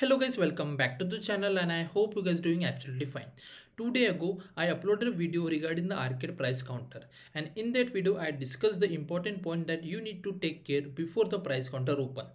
Hello guys, welcome back to the channel and I hope you guys doing absolutely fine. 2 days ago I uploaded a video regarding the arcade price counter, and in that video I discussed the important point that you need to take care before the price counter open,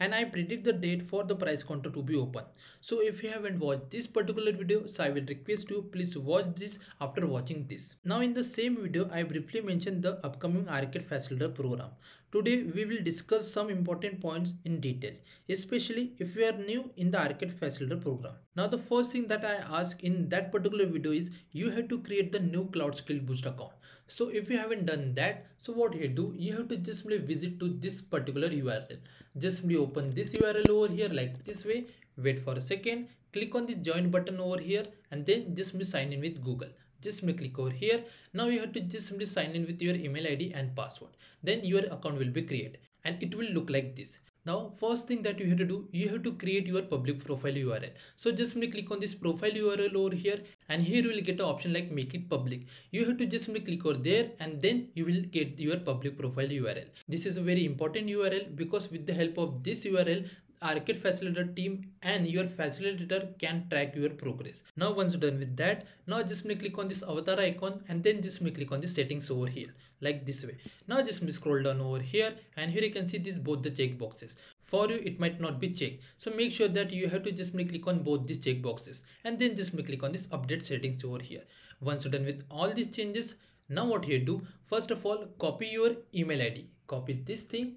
and I predict the date for the price counter to be open. So if you haven't watched this particular video, so I will request you please watch this after watching this. Now in the same video I briefly mentioned the upcoming arcade facilitator program. Today we will discuss some important points in detail, especially if you are new in the arcade facilitator program. Now the first thing that I ask in that particular video is you have to create the new Cloud Skill Boost account. So if you haven't done that, so what you do, you have to just simply visit to this particular URL. Just simply open this URL over here like this way, wait for a second, click on the join button over here, and then just simply sign in with Google. Just click over here. Now you have to just simply sign in with your email ID and password. Then your account will be created and it will look like this. Now first thing that you have to do, you have to create your public profile URL. So just simply click on this profile URL over here, and here you will get an option like make it public. You have to just simply click over there and then you will get your public profile URL. This is a very important URL because with the help of this URL, Arcade Facilitator team and your facilitator can track your progress. Now once you're done with that, now just click on this avatar icon and then just click on the settings over here like this way. Now just scroll down over here, and here you can see this both the check boxes. For you it might not be checked, so make sure that you have to just click on both these check boxes and then just click on this update settings over here. Once you're done with all these changes, now what you do, first of all copy your email ID, copy this thing,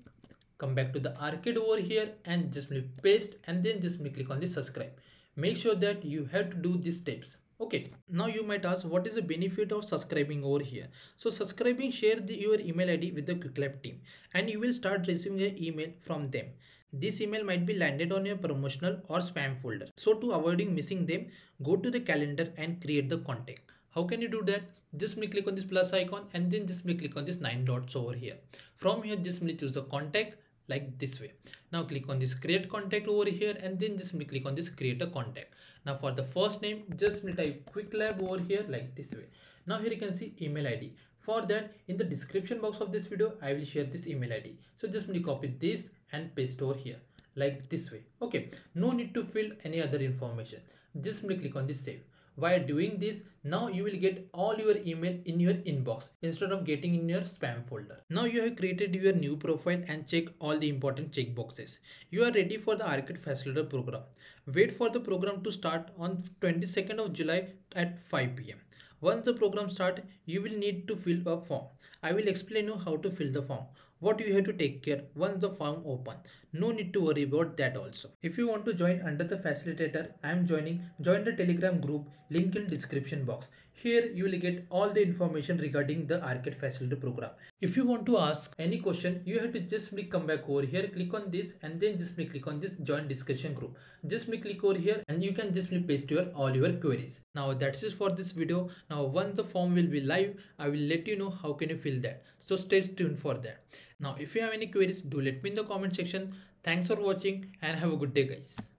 come back to the arcade over here and just paste, and then just click on the subscribe. Make sure that you have to do these steps. Okay, now you might ask what is the benefit of subscribing over here. So subscribing, share your email ID with the Qwiklabs team and you will start receiving an email from them. This email might be landed on your promotional or spam folder. So to avoiding missing them, go to the calendar and create the contact. How can you do that? Just click on this plus icon and then just click on this 9 dots over here. From here just choose the contact like this way. Now click on this create contact over here and then just click on this create a contact. Now for the first name just type Qwiklabs over here like this way. Now here you can see email ID. For that, in the description box of this video I will share this email ID, so just copy this and paste over here like this way. Okay, no need to fill any other information, just click on this save. While doing this, now you will get all your email in your inbox instead of getting in your spam folder. Now you have created your new profile and check all the important check boxes. You are ready for the Arcade Facilitator program. Wait for the program to start on 22nd of July at 5 PM. Once the program starts, you will need to fill a form. I will explain you how to fill the form. What you have to take care once the form open. No need to worry about that also. If you want to join under the facilitator I am joining, join the Telegram group, link in description box. Here you will get all the information regarding the Arcade Facilitator program. If you want to ask any question, you have to just come back over here, click on this and then just click on this join discussion group. Just click over here and you can just paste your all your queries. Now that's it for this video. Now once the form will be live, I will let you know how can you fill that. So stay tuned for that. Now if you have any queries, do let me in the comment section. Thanks for watching and have a good day guys.